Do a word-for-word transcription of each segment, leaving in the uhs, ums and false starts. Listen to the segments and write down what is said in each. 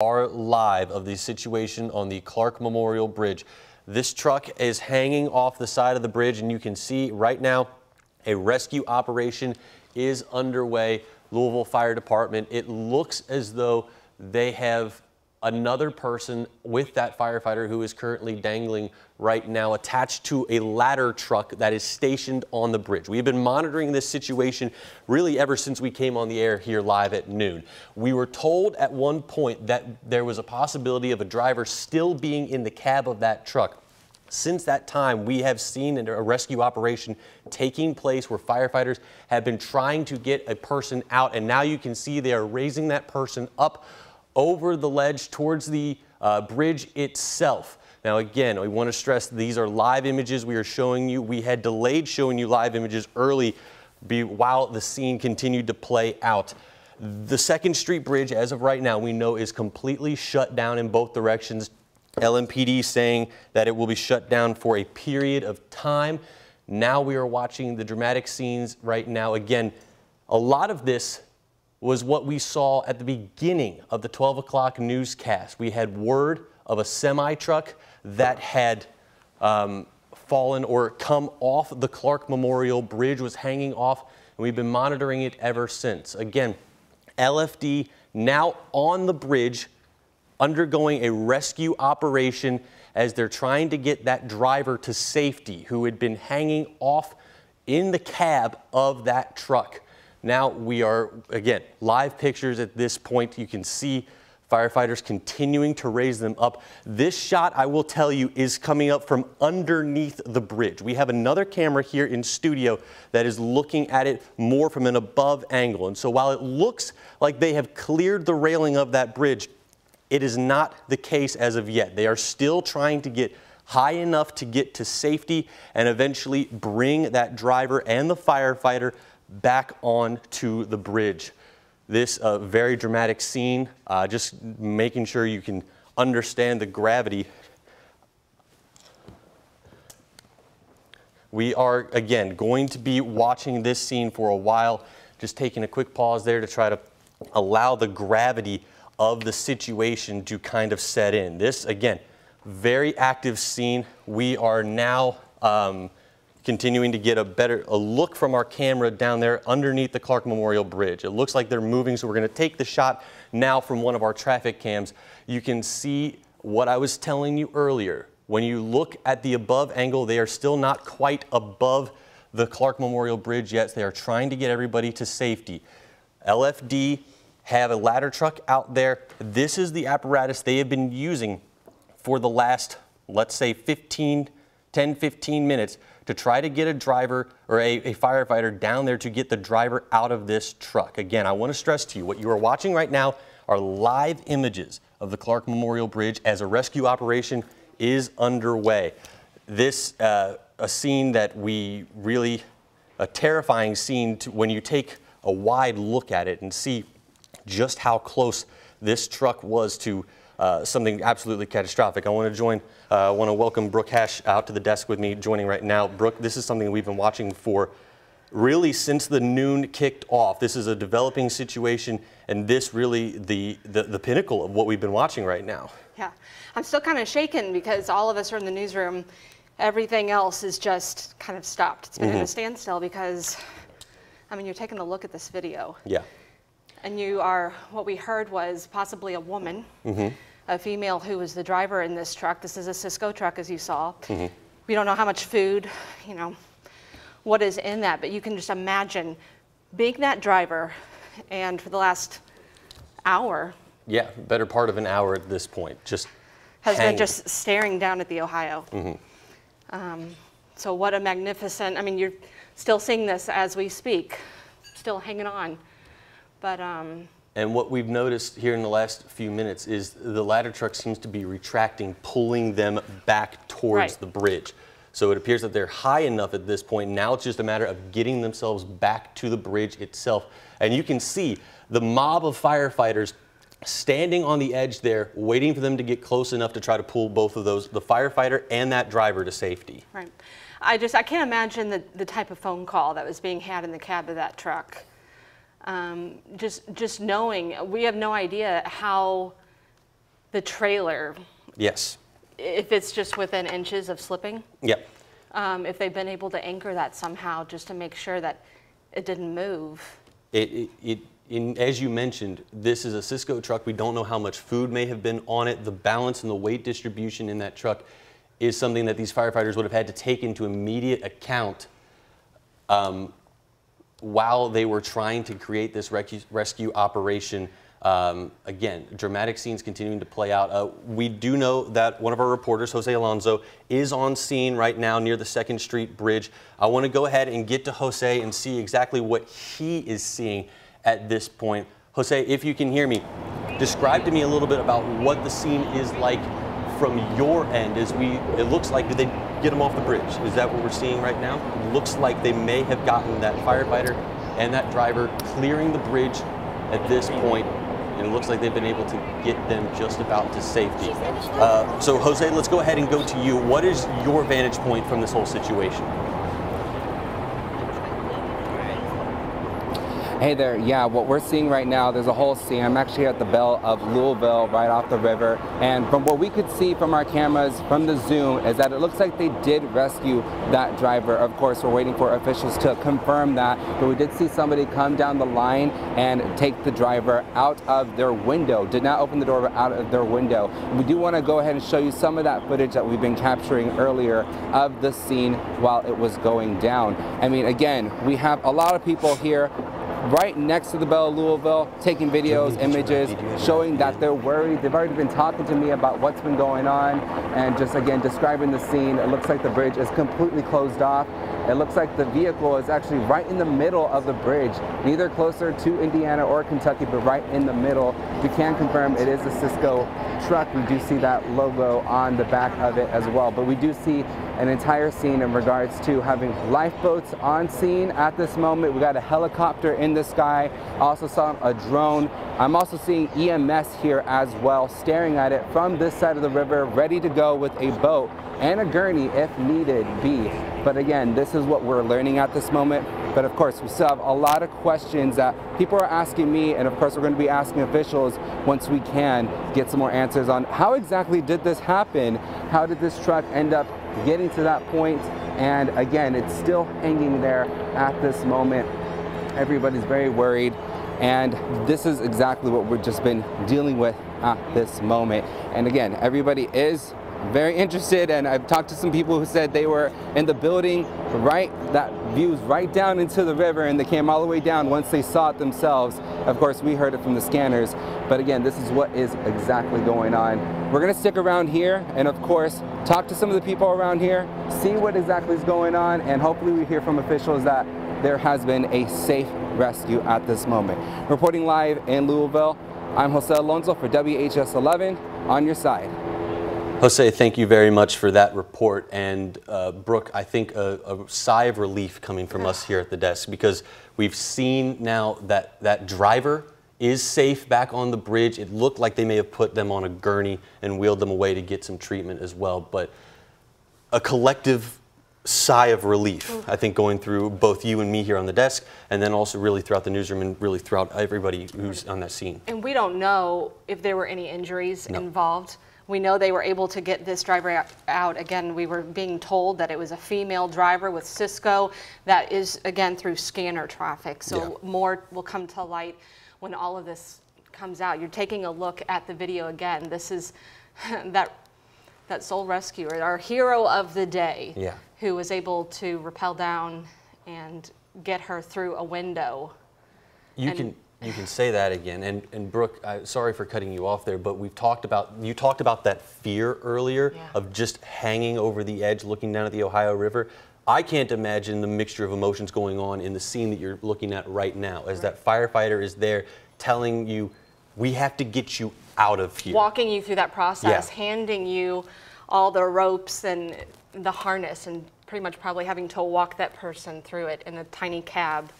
Are live of the situation on the Clark Memorial Bridge. This truck is hanging off the side of the bridge, and you can see right now a rescue operation is underway. Louisville Fire Department, it looks as though they have another person with that firefighter who is currently dangling right now attached to a ladder truck that is stationed on the bridge. We've been monitoring this situation really ever since we came on the air here live at noon. We were told at one point that there was a possibility of a driver still being in the cab of that truck. Since that time, we have seen a rescue operation taking place where firefighters have been trying to get a person out, and now you can see they are raising that person up over the ledge towards the uh, bridge itself. Now again, we want to stress these are live images we are showing you. We had delayed showing you live images early be, while the scene continued to play out. The Second Street Bridge, as of right now, we know is completely shut down in both directions. L M P D saying that it will be shut down for a period of time. Now we are watching the dramatic scenes right now. Again, a lot of this was what we saw at the beginning of the twelve o'clock newscast. We had word of a semi-truck that had um, fallen or come off the Clark Memorial Bridge, was hanging off, and we've been monitoring it ever since. Again, L F D now on the bridge undergoing a rescue operation as they're trying to get that driver to safety who had been hanging off in the cab of that truck. Now we are, again, live pictures at this point. You can see firefighters continuing to raise them up. This shot, I will tell you, is coming up from underneath the bridge. We have another camera here in studio that is looking at it more from an above angle. And so while it looks like they have cleared the railing of that bridge, it is not the case as of yet. They are still trying to get high enough to get to safety and eventually bring that driver and the firefighter back on to the bridge. This uh, very dramatic scene, uh, just making sure you can understand the gravity. We are, again, going to be watching this scene for a while, just taking a quick pause there to try to allow the gravity of the situation to kind of set in. This, again, very active scene. We are now um, continuing to get a better a look from our camera down there underneath the Clark Memorial Bridge. It looks like they're moving, so we're going to take the shot now from one of our traffic cams. You can see what I was telling you earlier. When you look at the above angle, they are still not quite above the Clark Memorial Bridge yet. They are trying to get everybody to safety. L F D have a ladder truck out there. This is the apparatus they have been using for the last, let's say, fifteen, ten, fifteen minutes to try to get a driver or a, a firefighter down there to get the driver out of this truck. Again, I want to stress to you what you are watching right now are live images of the Clark Memorial Bridge as a rescue operation is underway. This uh, a scene that we really, a terrifying scene to, when you take a wide look at it and see just how close this truck was to Uh, something absolutely catastrophic. I want to join, uh, I want to welcome Brooke Hash out to the desk with me, joining right now. Brooke, this is something we've been watching for really since the noon kicked off. This is a developing situation, and this really the, the, the pinnacle of what we've been watching right now. Yeah, I'm still kind of shaken because all of us are in the newsroom. Everything else is just kind of stopped. It's been mm-hmm. at a standstill because, I mean, you're taking a look at this video. Yeah. And you are, what we heard was possibly a woman, mm-hmm. a female who was the driver in this truck. This is a Cisco truck, as you saw. Mm-hmm. We don't know how much food, you know, what is in that, but you can just imagine being that driver and for the last hour. Yeah, better part of an hour at this point, just has hanging. Been just staring down at the Ohio. Mm-hmm. um, so what a magnificent, I mean, you're still seeing this as we speak, still hanging on. But, um, and what we've noticed here in the last few minutes is the ladder truck seems to be retracting, pulling them back towards right. the bridge. So it appears that they're high enough at this point. Now it's just a matter of getting themselves back to the bridge itself. And you can see the mob of firefighters standing on the edge there, waiting for them to get close enough to try to pull both of those, the firefighter and that driver, to safety. Right. I just, I can't imagine the, the type of phone call that was being had in the cab of that truck. Um, just, just knowing, we have no idea how the trailer. Yes. If it's just within inches of slipping? Yep. Um, if they've been able to anchor that somehow just to make sure that it didn't move. It, it, it, in, as you mentioned, this is a Cisco truck. We don't know how much food may have been on it. The balance and the weight distribution in that truck is something that these firefighters would have had to take into immediate account um, while they were trying to create this rescue, rescue operation. Um, again, dramatic scenes continuing to play out. Uh, we do know that one of our reporters, Jose Alonso, is on scene right now near the Second Street Bridge. I want to go ahead and get to Jose and see exactly what he is seeing at this point. Jose, if you can hear me, describe to me a little bit about what the scene is like from your end as we, it looks like, did they get them off the bridge? Is that what we're seeing right now? It looks like they may have gotten that firefighter and that driver clearing the bridge at this point. And it looks like they've been able to get them just about to safety. Uh, so Jose, let's go ahead and go to you. What is your vantage point from this whole situation? Hey there, yeah, what we're seeing right now, there's a whole scene. I'm actually at the Belle of Louisville right off the river. And from what we could see from our cameras, from the zoom, is that it looks like they did rescue that driver. Of course, we're waiting for officials to confirm that. But we did see somebody come down the line and take the driver out of their window. Did not open the door, but out of their window. We do want to go ahead and show you some of that footage that we've been capturing earlier of the scene while it was going down. I mean, again, we have a lot of people here right next to the Belle of Louisville, taking videos, images, showing that they're worried. They've already been talking to me about what's been going on and just, again, describing the scene. It looks like the bridge is completely closed off. It looks like the vehicle is actually right in the middle of the bridge, neither closer to Indiana or Kentucky, but right in the middle. We can confirm it is a Cisco truck. We do see that logo on the back of it as well, but we do see an entire scene in regards to having lifeboats on scene at this moment. We got a helicopter in the sky. I also saw a drone. I'm also seeing E M S here as well, staring at it from this side of the river, ready to go with a boat and a gurney if needed be. But again, this is what we're learning at this moment. But of course, we still have a lot of questions that people are asking me, and of course we're going to be asking officials once we can get some more answers on how exactly did this happen? How did this truck end up getting to that point? And again, it's still hanging there at this moment. Everybody's very worried, and this is exactly what we've just been dealing with at this moment. And again, everybody is very interested, and I've talked to some people who said they were in the building right that views right down into the river, and they came all the way down once they saw it themselves. Of course, we heard it from the scanners, but again, this is what is exactly going on. We're going to stick around here and of course talk to some of the people around here, see what exactly is going on, and hopefully we hear from officials that there has been a safe rescue at this moment. Reporting live in Louisville, I'm Jose Alonso for W H A S eleven on your side. Jose, thank you very much for that report. And uh, Brooke, I think a, a sigh of relief coming from us here at the desk, because we've seen now that that driver is safe back on the bridge. It looked like they may have put them on a gurney and wheeled them away to get some treatment as well. But a collective sigh of relief, I think, going through both you and me here on the desk, and then also really throughout the newsroom and really throughout everybody who's on that scene. And we don't know if there were any injuries no. involved. We know they were able to get this driver out. Again, we were being told that it was a female driver with Cisco. That is, again, through scanner traffic. So yeah. more will come to light when all of this comes out. You're taking a look at the video again. This is that that sole rescuer, our hero of the day, yeah. who was able to rappel down and get her through a window. You and can. You can say that again, and, and Brooke, I, sorry for cutting you off there, but we've talked about, you talked about that fear earlier yeah. of just hanging over the edge, looking down at the Ohio River. I can't imagine the mixture of emotions going on in the scene that you're looking at right now, as right. that firefighter is there telling you, we have to get you out of here. Walking you through that process, yeah. handing you all the ropes and the harness, and pretty much probably having to walk that person through it in a tiny cab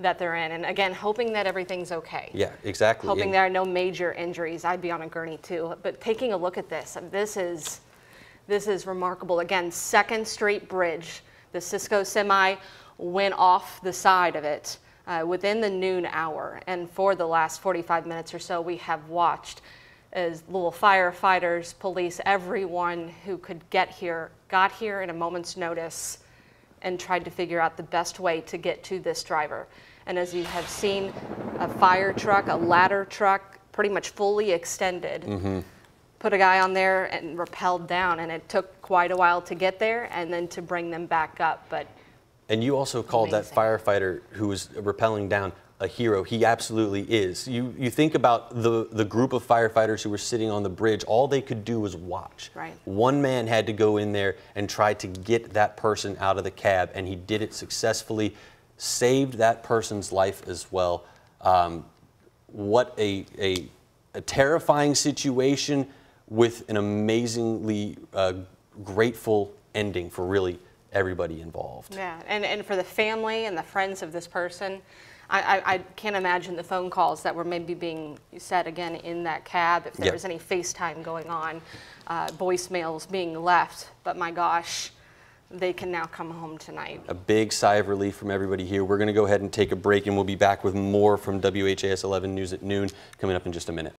that they're in, and again, hoping that everything's okay. Yeah, exactly. Hoping and there are no major injuries. I'd be on a gurney too. But taking a look at this, this is, this is remarkable. Again, Second Street Bridge. The Cisco semi went off the side of it uh, within the noon hour, and for the last forty-five minutes or so, we have watched is Louisville firefighters, police, everyone who could get here, got here in a moment's notice and tried to figure out the best way to get to this driver. And as you have seen, a fire truck, a ladder truck, pretty much fully extended, mm-hmm. put a guy on there and rappelled down, and it took quite a while to get there and then to bring them back up. But and you also called amazing. That firefighter who was rappelling down a hero. He absolutely is. You you think about the the group of firefighters who were sitting on the bridge. All they could do was watch. Right. One man had to go in there and try to get that person out of the cab, and he did it successfully, saved that person's life as well. Um, what a, a a terrifying situation with an amazingly uh, grateful ending for really everybody involved. Yeah, and and for the family and the friends of this person. I, I can't imagine the phone calls that were maybe being said again in that cab, if there yep. was any FaceTime going on, uh, voicemails being left. But my gosh, they can now come home tonight. A big sigh of relief from everybody here. We're going to go ahead and take a break, and we'll be back with more from W H A S eleven News at Noon coming up in just a minute.